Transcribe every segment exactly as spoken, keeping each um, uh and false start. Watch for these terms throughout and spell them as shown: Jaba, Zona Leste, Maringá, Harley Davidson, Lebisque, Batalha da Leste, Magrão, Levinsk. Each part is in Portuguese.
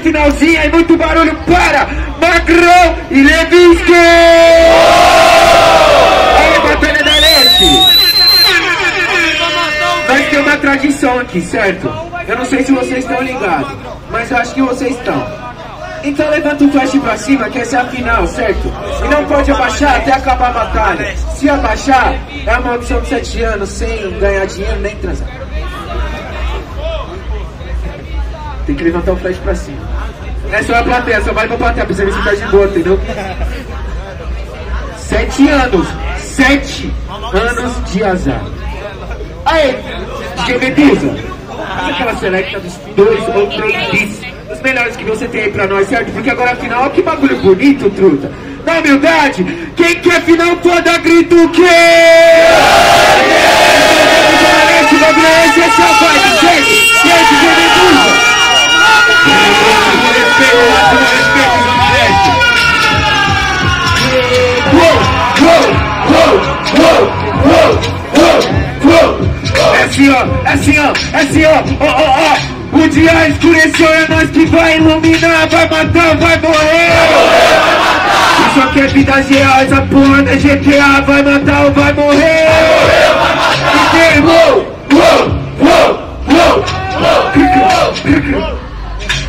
finalzinho, aí muito barulho para Magrão e Lebisque! Olha a Batalha da Leste! Nós temos uma tradição aqui, certo? Eu não sei se vocês estão ligados, mas eu acho que vocês estão. Então levanta o flash pra cima, que essa é a final, certo? E não pode abaixar até acabar a batalha. Se abaixar, é uma opção de sete anos, sem ganhar dinheiro, nem transar. Tem que levantar o flash pra cima. Essa é a plateia, só vai pra plateia, pra você ver se tá de boa, entendeu? Sete anos, sete anos de azar. Aê, D J Medusa, faz aquela selecta dos dois ou três bits, os melhores que você tem aí pra nós, certo? Porque agora a final, ó, que bagulho bonito, truta. Na humildade, quem quer final toda, grita o quê? Esse bagulho é esse, essa faz, gente, e aí, D J Medusa? Com respeito, com respeito, com respeito. Uou, uou, uou, uou, uou, uou, uou. É assim ó, é assim ó, é assim ó, ó, ó, ó. O dia escureceu, é nós que vai iluminar. Vai matar, vai morrer. Isso aqui é vida real, essa porra da G T A. Vai matar ou vai morrer. Vai morrer, vai matar.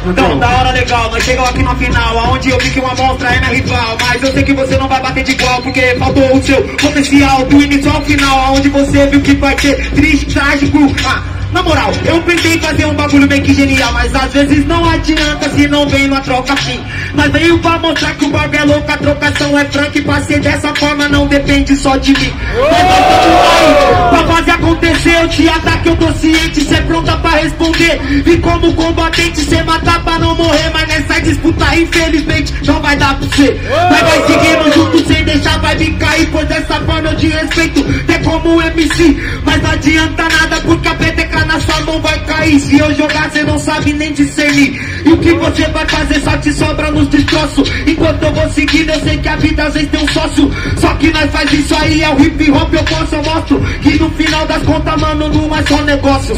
Então, da hora legal, nós chegamos aqui na final, aonde eu vi que uma monstra é minha rival. Mas eu sei que você não vai bater de igual, porque faltou o seu potencial do início ao final, aonde você viu que vai ser triste, trágico. Ah, na moral, eu pensei em fazer um bagulho meio que genial, mas às vezes não adianta se não vem uma troca assim. Mas veio pra mostrar que o bagulho é louco, a trocação é franca, e pra ser dessa forma não depende só de mim. Mas vai continuar aí, pra fazer acontecer. Eu te ataque, eu tô ciente, cê é pronta pra responder. E como combatente, cê mata pra não morrer, mas nessa disputa infelizmente não vai dar pra você. Mas vai seguindo junto, sem deixar, vai vir cair. Pois dessa forma eu te respeito, até como M C. Mas não adianta nada, porque a peteca na sua mão vai cair. Se eu jogar, você não sabe nem discernir. E o que você vai fazer só te sobra nos destroços. Enquanto eu vou seguindo, eu sei que a vida às vezes tem um sócio. Só que nós faz isso aí, é o hip hop, eu posso, eu mostro. Que no final das contas, mano, não é só negócios.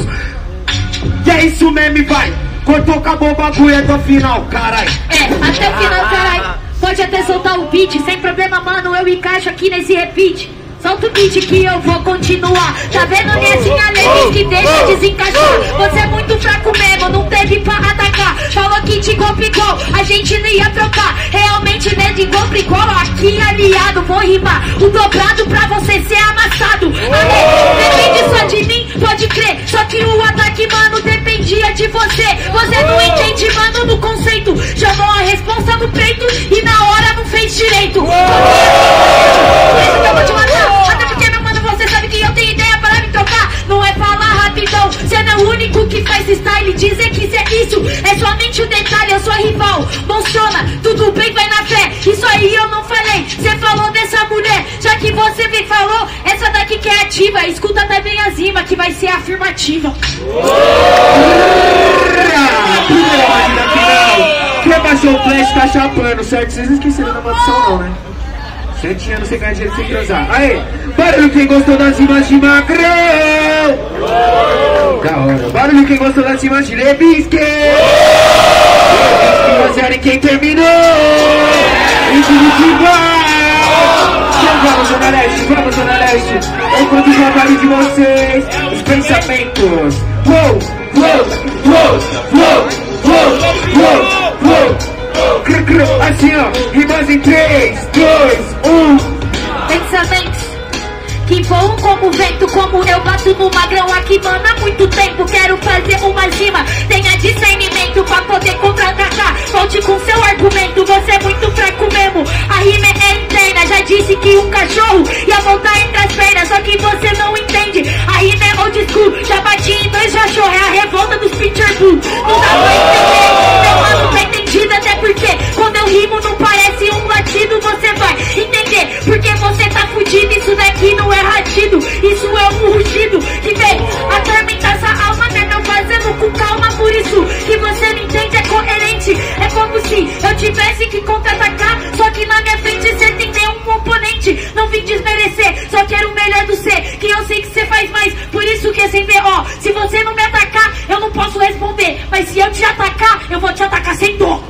E é isso mesmo, vai. Cortou, acabou o bagulho, é do final, carai. É, até o final, carai. Pode até soltar o beat, sem problema, mano, eu encaixo aqui nesse repeat. Solta o beat que eu vou continuar. Tá vendo nesse alegria que deixa desencaixar. Você é muito fraco mesmo, não teve pra atacar. Falou que te complicou, a gente não ia trocar. Realmente, né, de complicou, aqui aliado, vou rimar. O dobrado pra você ser amassado. Aê, depende só de mim, pode crer. Só que o ataque, mano, depende de você, você não entende, mano, no conceito. Chamou a responsa no peito e na hora não fez direito. Por isso que eu vou te matar, até porque, meu mano, você sabe que eu tenho ideia para me trocar. Não é falar rapidão, você não é o único que faz style. Dizer que isso é isso, é somente o detalhe. Eu sou rival, monstrona, tudo bem, vai na fé. Isso aí eu não falei, você falou dessa mulher. Já que você me falou, essa daqui que é ativa, escuta também a zima, que vai ser afirmativa. Seu flash tá chapando, certo? Vocês não esqueceram da maldição não, né? Sete anos sem ganhar dinheiro, sem transar. Aê! Barulho quem gostou das rimas de Magrão! Da hora! Barulho quem gostou das rimas de Lebisque! Lebisque, zero em quem terminou! E vamos, Zona Leste! Vamos, Zona Leste! Eu conto os trabalhos de vocês! Os pensamentos! Uou! Uou! Uou! Uou! Uou! Uou! Assim ó, rimas em três, dois, um. Pensamentos que voam como vento, como eu bato no Magrão aqui, mano, há muito tempo. Quero fazer uma rima, tenha discernimento pra poder contra-atacar. Volte com seu argumento, você é muito fraco mesmo. A rima é interna, já disse que um cachorro ia voltar entre as pernas. Só que você não entende, a rima é old school. Já bati em dois cachorros, é a revolta dos pitbull. Não dá pra entender, meu mano, tá entendido até porque quando eu rimo não parece um latido. Você vai entender porque você tá fudido. Isso daqui não é ratido, isso é um rugido que vem atormentar essa alma, né? Não fazendo com calma, por isso que você não entende, é coerente. É como se eu tivesse que contra-atacar, só que na minha frente você tem nenhum componente. Não vim desmerecer, só quero o melhor do ser, que eu sei que você faz mais. Por isso que é sem B O, se você não me atacar, eu não posso responder, mas se eu te atacar, eu vou te atacar sem dor.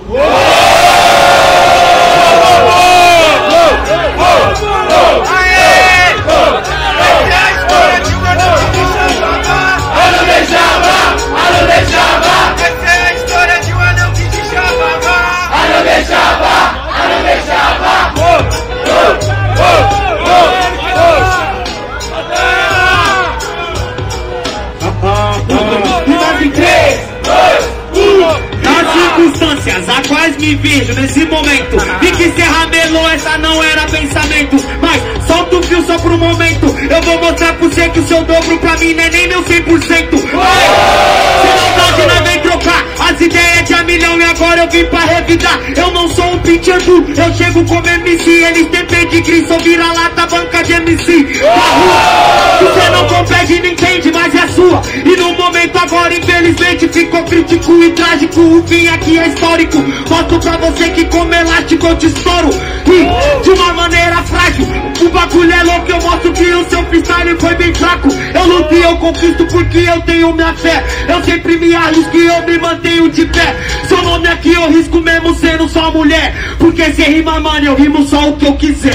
A quais me vejo nesse momento, e que se ramelou, essa não era pensamento. Mas solta o fio só pro momento, eu vou mostrar pro você que o seu dobro pra mim não é nem meu cem por cento. Mas se não dá, não vem trocar. As ideias de a milhão e agora eu vim pra revidar. Eu não sou um pinche azul, eu chego como M C. Eles têm pedigree, sou vira-lata, banca de M C. Na rua, você não compete, não entende, mas é sua. E no momento agora, infelizmente, ficou crítico e trágico. O fim aqui é histórico. Mostro pra você que como elástico eu te estouro. E de uma maneira frágil, o bagulho é louco. Eu mostro que o seu freestyle foi bem fraco. Eu luto e eu conquisto porque eu tenho minha fé. Eu sempre me arrisco e eu me mantenho de pé. Seu nome aqui eu risco mesmo sendo só mulher. Porque se rima, mano, eu rimo só o que eu quiser.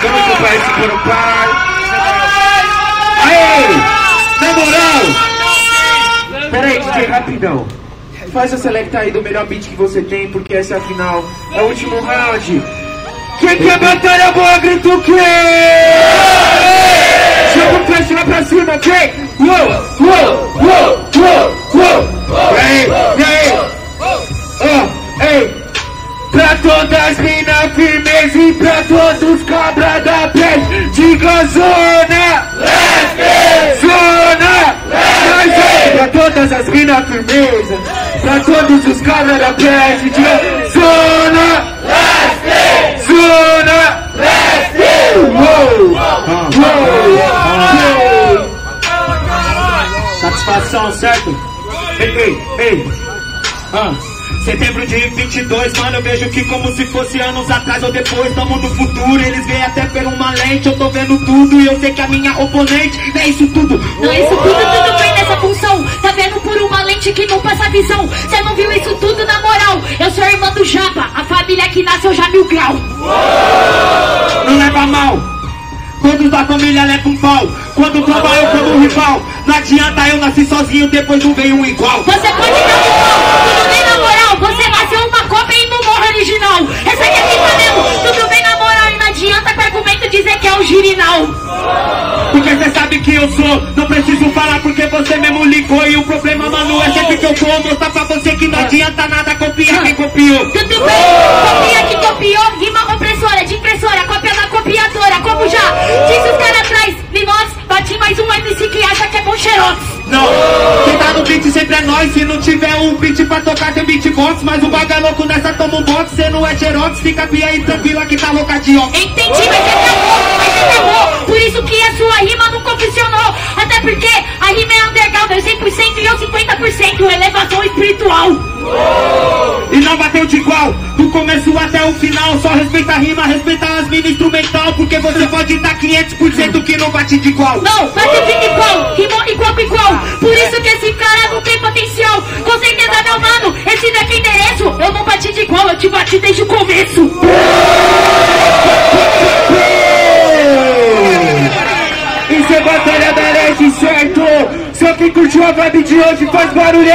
Vamos pro país por um pai. Aê! Na moral! Pera aí, D J, rapidão. Faz a selecta aí do melhor beat que você tem, porque essa é a final. É o último round. Quem quer batalha boa, grita o quê? Joga o flash lá pra cima, ok? Uou, uou, uou, uou, uou. E aí, e aí? Oh, ei! Pra todas mina firmeza e pra todos cabra da peste. Diga Zona Leste! Zona Leste! Pra todas as mina firmeza, pra todos os cabra da peste. Diga Zona Leste! Zona Leste! Uou! Uou! Uou! Satisfação, certo? Ei, ei, ei! Ah! Setembro de vinte e dois, mano, eu vejo que como se fosse anos atrás ou depois. Tamo no futuro, eles veem até por uma lente. Eu tô vendo tudo e eu sei que a minha oponente não é isso tudo. Não é isso tudo, tudo bem nessa função. Tá vendo por uma lente que não passa visão. Cê não viu isso tudo, na moral. Eu sou irmã do Jaba, a família que nasceu já mil grau. Não leva mal, todos da família levam um pau. Quando trabalho como rival, não adianta, eu nasci sozinho, depois não veio um igual. Você pode dar um pau, tudo bem na moral. Você nasceu uma cópia e não morre original. Essa aqui é rica mesmo, tudo bem na moral. E não adianta com argumento dizer que é um girinal. Porque você sabe que eu sou, não preciso falar porque você mesmo ligou. E o problema, mano, é sempre que eu vou mostrar pra você que não adianta nada copiar quem copiou. Tudo bem, copia que copiou, rima opressora, de impressora, cópia da copiadora, como já disse os caras atrás de nós. Bati mais um M C que acha que é bom xerox. Não, quem tá no beat sempre é nós. Se não tiver um beat pra tocar tem beatbox. Mas o baga louco nessa toma um box. Cê não é xerox, fica pia e tranquila que tá louca de óculos. Entendi, mas você acabou, mas você acabou. Por isso que a sua rima não confessionou. Até porque a rima é underground, é cem por cento e eu cinquenta por cento. Elevação espiritual. E não bateu de igual, do começo até o final. Só respeita a rima, respeita as mina instrumental. Porque você pode dar quinhentos por cento que não bate de igual. Não, mas você fica igual, rimou igual com igual. Por isso que esse cara não tem potencial. Com certeza, meu mano, esse daqui é endereço. Eu não bati de igual, eu te bati desde o começo. Isso é Batalha da Leste, certo? Só quem curtiu a vibe de hoje faz barulho.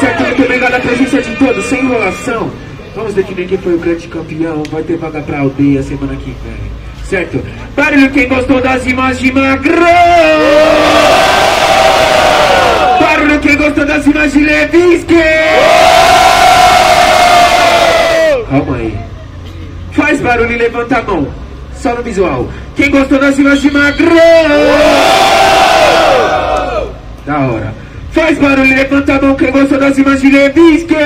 Certo, muito obrigado a presença de todos, sem enrolação. Vamos definir quem foi o grande campeão. Vai ter vaga pra aldeia semana que vem. Certo? Barulho quem gostou das rimas de Magrão! Oh! Barulho quem gostou das rimas de Lebisque! Oh! Calma aí. Faz barulho e levanta a mão. Só no visual. Quem gostou das rimas de Magrão! Oh! Da hora. Faz barulho e levanta a mão. Quem gostou das rimas de Lebisque! Oh!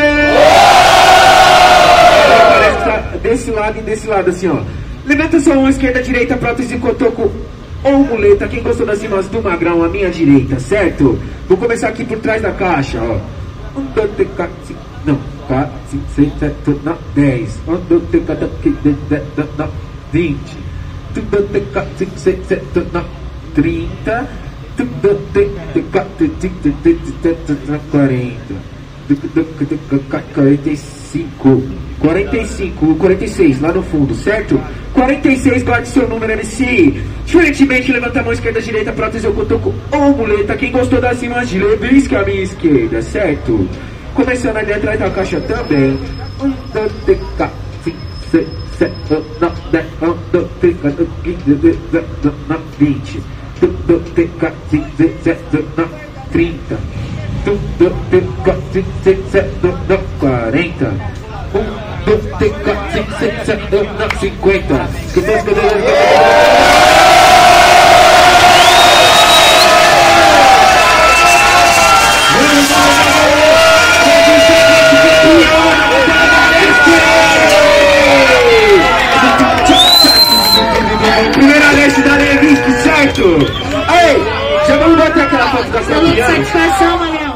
Parece que tá desse lado e desse lado assim, ó. Levanta sua mão esquerda, direita, prótese e cotoco. ou muleta, quem gostou das rimas do Magrão à minha direita, certo? Vou começar aqui por trás da caixa, ó. Um, dois, três, quatro, cinco, não, quatro, cinco, seis, sete, oito, nove, dez. Um, dois, três, quatro, cinco, seis, sete, oito, nove, vinte. Um, dois, três, quatro, cinco, seis, sete, oito, nove, trinta. Um, dois, três, quatro, cinco, seis, sete, oito, nove, quarenta. Um, dois, três, quatro, quarenta e cinco. quarenta e cinco, quarenta e seis, lá no fundo, certo? quarenta e seis, guarde seu número, M C. Diferentemente, levanta a mão esquerda, direita, prótese ou cotoco ou muleta. Quem gostou das rimas de Lebisque, a minha esquerda, certo? Começando ali atrás da caixa também. um, dois, três, quatro, cinco, seis, sete, oito, nove, dez. um, dois, três, quatro, cinco, nove, vinte. um, dois, três, quatro, cinco, seis, sete, nove, trinta. um, dois, três, quatro, cinco, seis, sete, nove, quarenta. um, dois, três, quatro, cinco, seis, sete, oito, nove, cinquenta. Que Deus te abençoe. Primeira leste da Levinsk, certo? Aí, já vamos bater aquela foto da sua. Satisfação, Magrão.